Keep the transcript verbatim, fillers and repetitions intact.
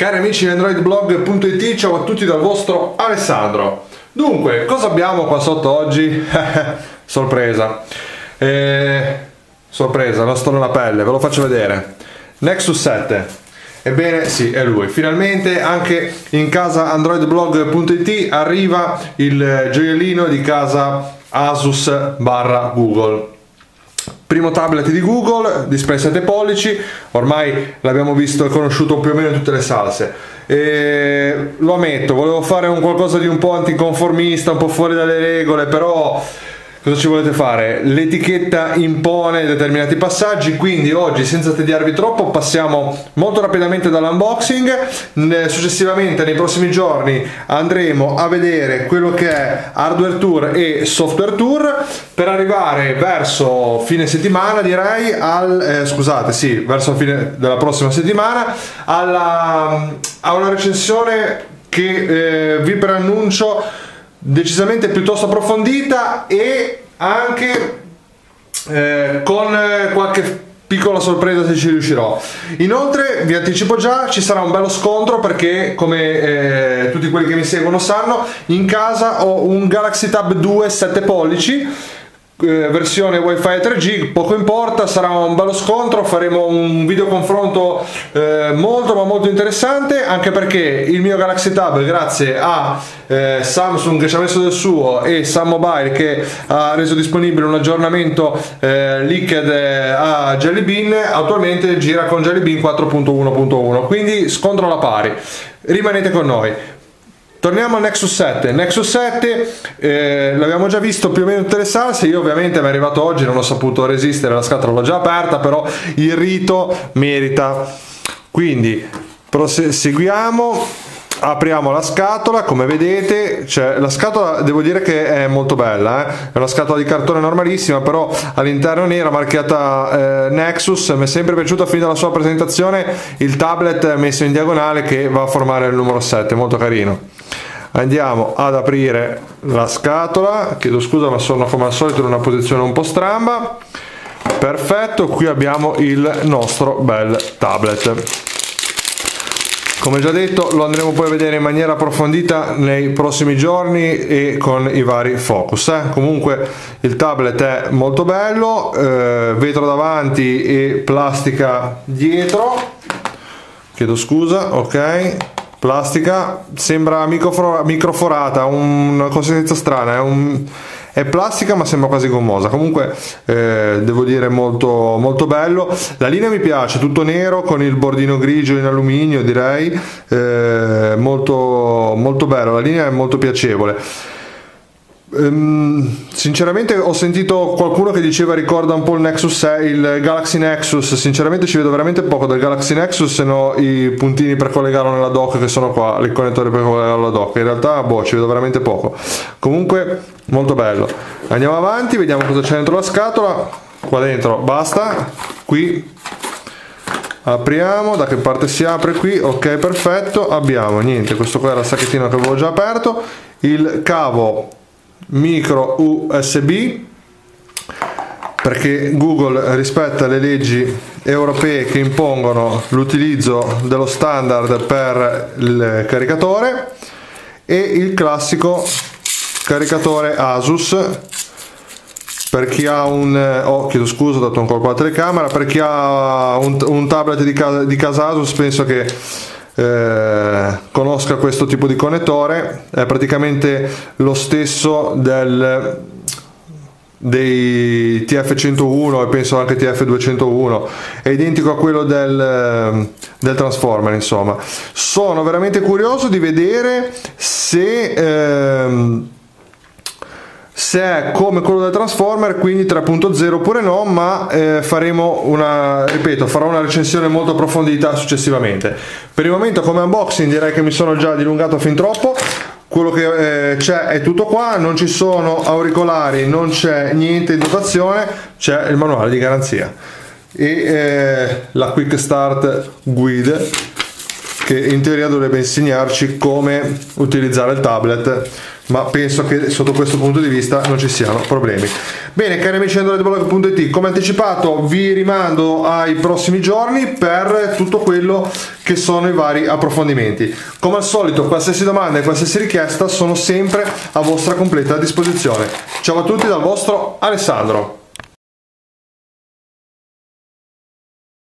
Cari amici di Androidblog punto it, ciao a tutti dal vostro Alessandro. Dunque, cosa abbiamo qua sotto oggi? Sorpresa. Eh, sorpresa, la sto nella pelle, ve lo faccio vedere. Nexus sette. Ebbene sì, è lui. Finalmente anche in casa Androidblog punto it arriva il gioiellino di casa Asus barra Google. Primo tablet di Google, display sette pollici, ormai l'abbiamo visto e conosciuto più o meno in tutte le salse. E lo ammetto, volevo fare un qualcosa di un po' anticonformista, un po' fuori dalle regole, però cosa ci volete fare? L'etichetta impone determinati passaggi, quindi oggi, senza tediarvi troppo, passiamo molto rapidamente dall'unboxing. Successivamente, nei prossimi giorni, andremo a vedere quello che è hardware tour e software tour, per arrivare verso fine settimana, direi, al, eh, scusate, sì, verso fine della prossima settimana, alla, a una recensione che eh, vi preannuncio decisamente piuttosto approfondita e anche eh, con qualche piccola sorpresa se ci riuscirò. Inoltre vi anticipo già, ci sarà un bello scontro perché, come eh, tutti quelli che mi seguono sanno, in casa ho un Galaxy Tab due sette pollici eh, versione wifi tre G, poco importa, sarà un bello scontro, faremo un video confronto eh, molto ma molto interessante, anche perché il mio Galaxy Tab, grazie a Eh, Samsung che ci ha messo del suo e Sam Mobile che ha reso disponibile un aggiornamento eh, leaked a Jelly Bean, attualmente gira con Jelly Bean quattro punto uno punto uno, quindi scontro alla pari. Rimanete con noi. Torniamo al Nexus sette. Nexus sette eh, l'abbiamo già visto più o meno in tutte le salse. Io ovviamente mi è arrivato oggi, non ho saputo resistere, la scatola l'ho già aperta, però il rito merita, quindi proseguiamo. Apriamo la scatola, come vedete, cioè, la scatola devo dire che è molto bella, eh? È una scatola di cartone normalissima, però all'interno nera, marchiata eh, Nexus. Mi è sempre piaciuta fin dalla sua presentazione il tablet messo in diagonale che va a formare il numero sette, molto carino. Andiamo ad aprire la scatola, chiedo scusa ma sono come al solito in una posizione un po' stramba. Perfetto, qui abbiamo il nostro bel tablet. Come già detto, lo andremo poi a vedere in maniera approfondita nei prossimi giorni e con i vari focus. Eh? Comunque il tablet è molto bello, eh, vetro davanti e plastica dietro, chiedo scusa, ok, plastica, sembra microforata, una consistenza strana, è un... è plastica ma sembra quasi gommosa. Comunque eh, devo dire molto molto bello. La linea mi piace, tutto nero con il bordino grigio in alluminio, direi eh, molto molto bello, la linea è molto piacevole. Um, sinceramente ho sentito qualcuno che diceva ricorda un po' il Nexus sei, il Galaxy Nexus. Sinceramente ci vedo veramente poco del Galaxy Nexus, se no i puntini per collegarlo nella dock che sono qua, il connettore per collegarlo alla dock, in realtà boh, ci vedo veramente poco. Comunque molto bello. Andiamo avanti, vediamo cosa c'è dentro la scatola. Qua dentro basta, qui apriamo, da che parte si apre qui, ok, perfetto. Abbiamo, niente, questo qua era il sacchettino che avevo già aperto, il cavo micro U S B, perché Google rispetta le leggi europee che impongono l'utilizzo dello standard per il caricatore, e il classico caricatore Asus per chi ha un oh, chiedo scusa, ho dato un colpo alla telecamera, per chi ha un, un tablet di casa, di casa Asus penso che Eh, conosca questo tipo di connettore, è praticamente lo stesso del, dei T F centouno e penso anche T F duecentouno, è identico a quello del, del Transformer. Insomma, sono veramente curioso di vedere se ehm, se è come quello del Transformer, quindi tre punto zero oppure no, ma eh, faremo una, ripeto, farò una recensione molto approfondita successivamente. Per il momento come unboxing direi che mi sono già dilungato fin troppo, quello che eh, c'è è tutto qua, non ci sono auricolari, non c'è niente in dotazione, c'è il manuale di garanzia e eh, la Quick Start Guide che in teoria dovrebbe insegnarci come utilizzare il tablet ma penso che sotto questo punto di vista non ci siano problemi. Bene, cari amici di Androidblog punto it, come anticipato vi rimando ai prossimi giorni per tutto quello che sono i vari approfondimenti. Come al solito, qualsiasi domanda e qualsiasi richiesta sono sempre a vostra completa disposizione. Ciao a tutti dal vostro Alessandro.